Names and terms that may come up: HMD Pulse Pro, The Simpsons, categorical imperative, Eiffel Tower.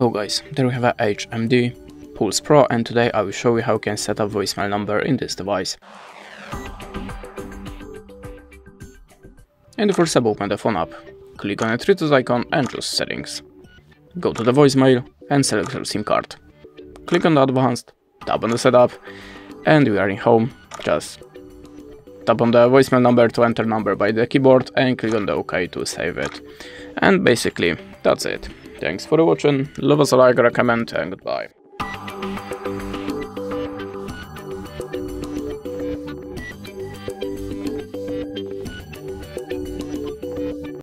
Hello guys, there we have a HMD Pulse Pro, and today I will show you how you can set up voicemail number in this device. In the first step, open the phone app, click on the three dots icon and choose settings. Go to the voicemail and select your SIM card. Click on the advanced, tap on the setup, and we are in home. Just tap on the voicemail number to enter number by the keyboard and click on the OK to save it. And basically, that's it. Thanks for watching, leave us a like, recommend, and goodbye.